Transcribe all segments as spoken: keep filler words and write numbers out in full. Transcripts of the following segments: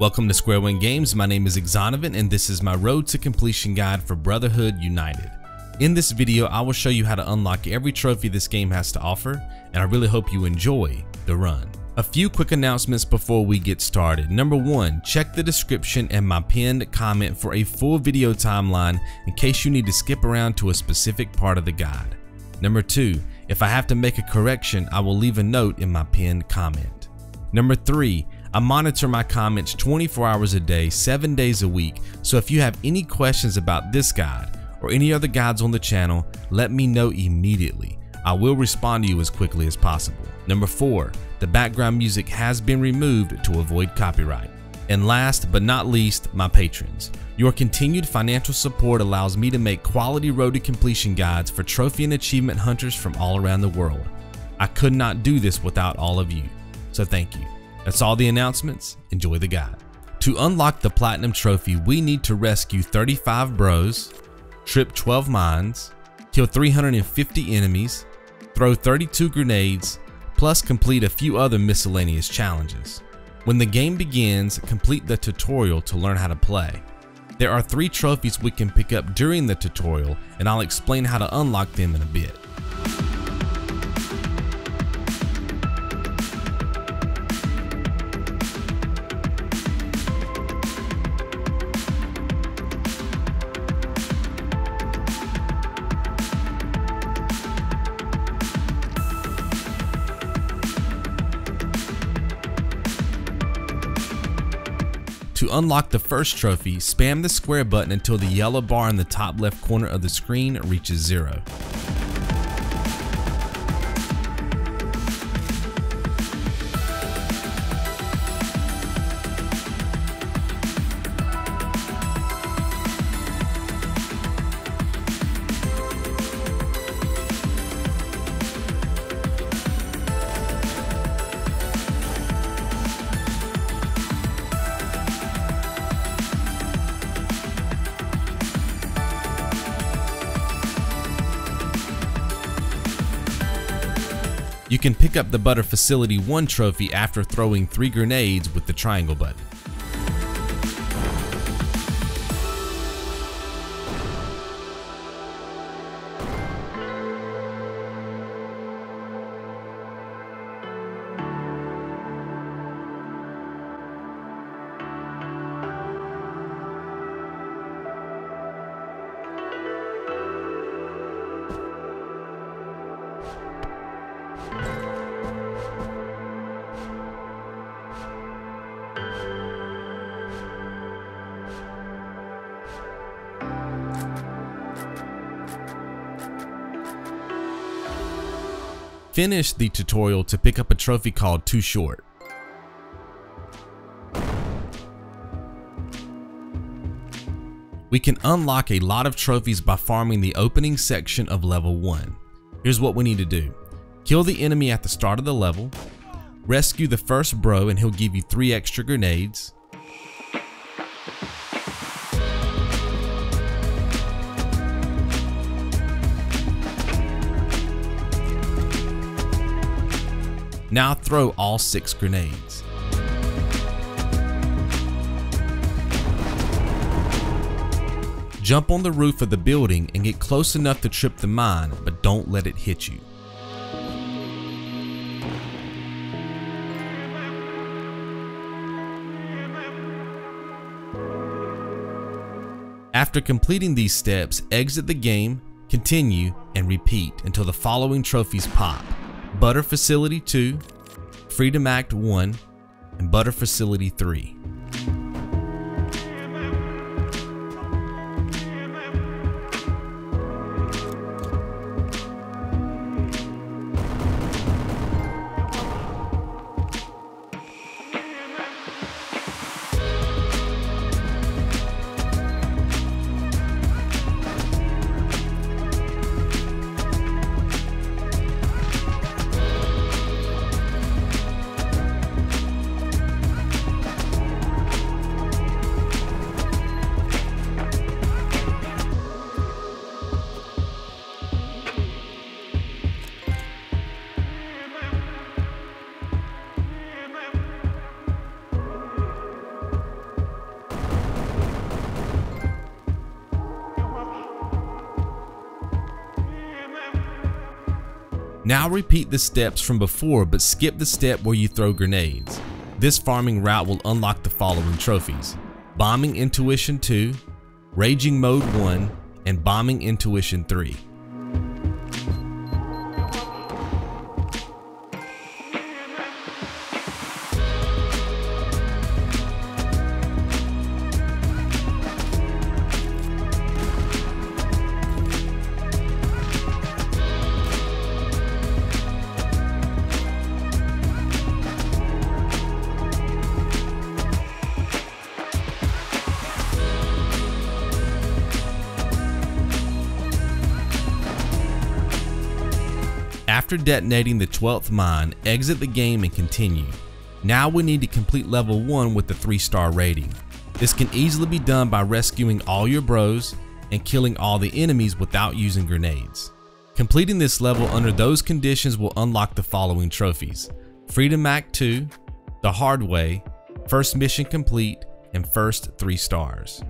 Welcome to Squarewind Games. My name is Exonovan and this is my Road to Completion guide for Brotherhood United. In this video, I will show you how to unlock every trophy this game has to offer, and I really hope you enjoy the run. A few quick announcements before we get started. Number one, check the description and my pinned comment for a full video timeline in case you need to skip around to a specific part of the guide. Number two, if I have to make a correction, I will leave a note in my pinned comment. Number three, I monitor my comments twenty-four hours a day, seven days a week, so if you have any questions about this guide or any other guides on the channel, let me know immediately. I will respond to you as quickly as possible. Number four, the background music has been removed to avoid copyright. And last but not least, my patrons. Your continued financial support allows me to make quality Road to Completion guides for trophy and achievement hunters from all around the world. I could not do this without all of you, so thank you. That's all the announcements. Enjoy the guide. To unlock the Platinum Trophy, we need to rescue thirty-five bros, trip twelve mines, kill three hundred fifty enemies, throw thirty-two grenades, plus complete a few other miscellaneous challenges. When the game begins, complete the tutorial to learn how to play. There are three trophies we can pick up during the tutorial, and I'll explain how to unlock them in a bit. To unlock the first trophy, spam the square button until the yellow bar in the top left corner of the screen reaches zero. You can pick up the Butter Facility one trophy after throwing three grenades with the triangle button. Finish the tutorial to pick up a trophy called Too Short. We can unlock a lot of trophies by farming the opening section of level one. Here's what we need to do. Kill the enemy at the start of the level, rescue the first bro and he'll give you three extra grenades, now throw all six grenades. Jump on the roof of the building and get close enough to trip the mine, but don't let it hit you. After completing these steps, exit the game, continue, and repeat until the following trophies pop: Butter Facility two, Freedom Act one, and Butter Facility three. Now repeat the steps from before, but skip the step where you throw grenades. This farming route will unlock the following trophies: Bombing Intuition two, Raging Mode one, and Bombing Intuition three. After detonating the twelfth mine, exit the game and continue. Now we need to complete level one with the three star rating. This can easily be done by rescuing all your bros and killing all the enemies without using grenades. Completing this level under those conditions will unlock the following trophies: Freedom Act two, The Hard Way, First Mission Complete, and First three stars.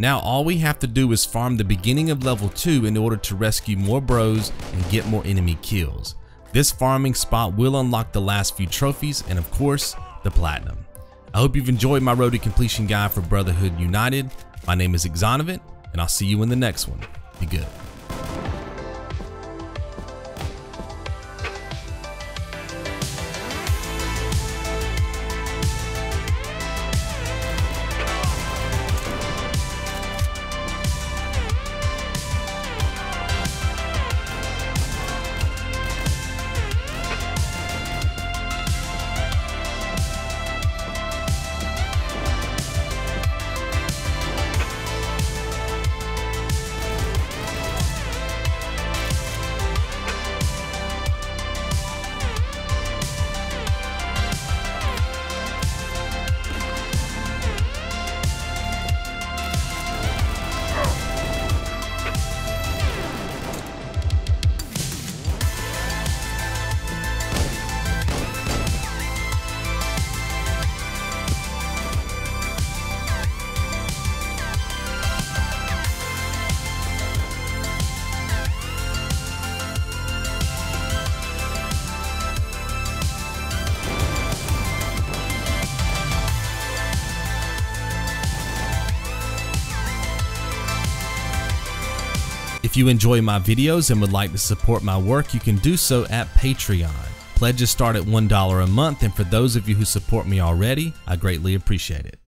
Now all we have to do is farm the beginning of level two in order to rescue more bros and get more enemy kills. This farming spot will unlock the last few trophies and of course, the Platinum. I hope you've enjoyed my road to completion guide for Brotherhood United. My name is Exonovan and I'll see you in the next one. Be good. If you enjoy my videos and would like to support my work, you can do so at Patreon. Pledges start at one dollar a month, and for those of you who support me already, I greatly appreciate it.